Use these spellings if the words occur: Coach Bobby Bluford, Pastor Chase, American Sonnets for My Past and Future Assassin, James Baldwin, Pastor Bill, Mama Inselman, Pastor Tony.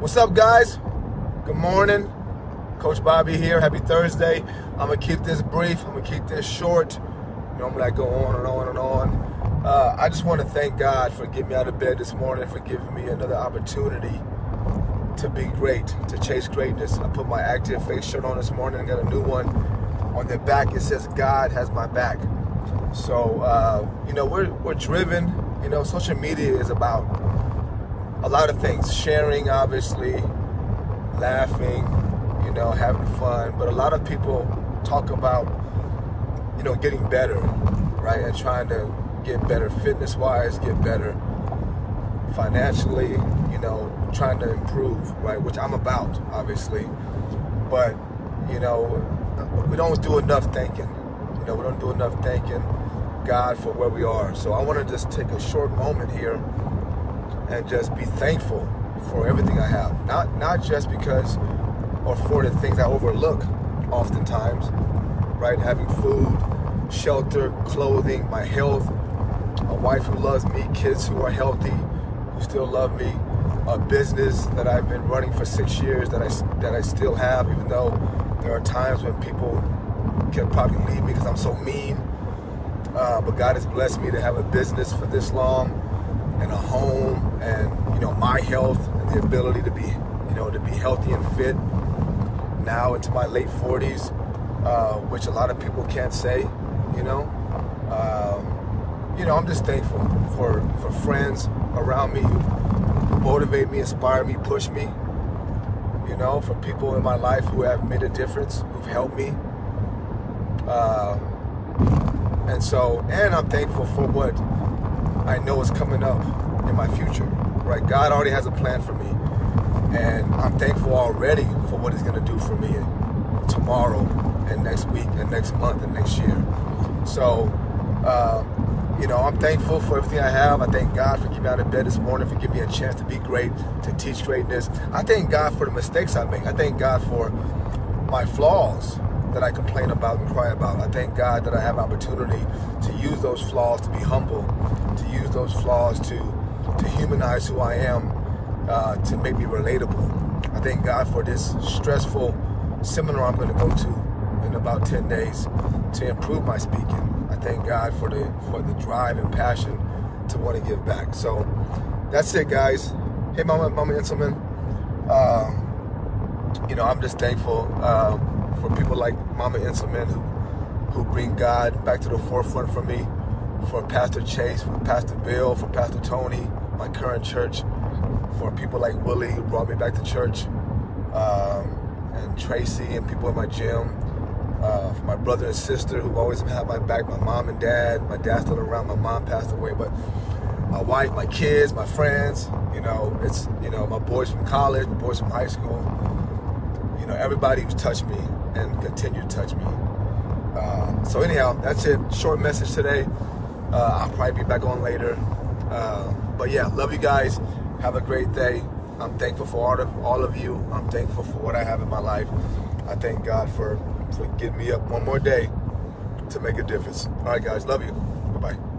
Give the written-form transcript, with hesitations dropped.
What's up, guys? Good morning. Coach Bobby here. Happy Thursday. I'm going to keep this brief. I'm going to keep this short. Normally I go on and on and on. I just want to thank God for getting me out of bed this morning, for giving me another opportunity to be great, to chase greatness. I put my Active Faith shirt on this morning. I got a new one. On the back it says, God has my back. So, we're driven. Social media is about a lot of things. Sharing, obviously, laughing, having fun. But a lot of people talk about, getting better, right? And trying to get better fitness-wise, get better financially, trying to improve, right? Which I'm about, obviously. But, we don't do enough thinking. We don't do enough thanking God for where we are. So I want to just take a short moment here and just be thankful for everything I have. Not just because or for the things I overlook oftentimes, right? Having food, shelter, clothing, my health, a wife who loves me, kids who are healthy, who still love me, a business that I've been running for 6 years that I still have, even though there are times when people can probably leave me because I'm so mean. But God has blessed me to have a business for this long and a home and, my health and the ability to be, to be healthy and fit now into my late 40s, which a lot of people can't say, I'm just thankful for friends around me who motivate me, inspire me, push me, for people in my life who have made a difference, who've helped me. And I'm thankful for what I know is coming up in my future, right? God already has a plan for me, and I'm thankful already for what he's going to do for me tomorrow and next week and next month and next year. So, I'm thankful for everything I have. I thank God for getting me out of bed this morning, for giving me a chance to be great, to teach greatness. I thank God for the mistakes I make. I thank God for my flaws that I complain about and cry about. I thank God that I have opportunity to use those flaws to be humble, to use those flaws to humanize who I am, to make me relatable. I thank God for this stressful seminar I'm going to go to in about 10 days to improve my speaking. I thank God for the drive and passion to want to give back. So that's it, guys. Hey, Mama Inselman. I'm just thankful. For people like Mama Inselman who bring God back to the forefront for me, for Pastor Chase, for Pastor Bill, for Pastor Tony, my current church, for people like Willie who brought me back to church, and Tracy and people in my gym, for my brother and sister who always have my back, my mom and dad. My dad's still around, my mom passed away, but my wife, my kids, my friends, it's, my boys from college, my boys from high school, everybody who's touched me and continue to touch me. So anyhow, that's it. Short message today. I'll probably be back on later. But yeah, love you guys. Have a great day. I'm thankful for all of you. I'm thankful for what I have in my life. I thank God for getting me up one more day to make a difference. All right, guys. Love you. Bye-bye.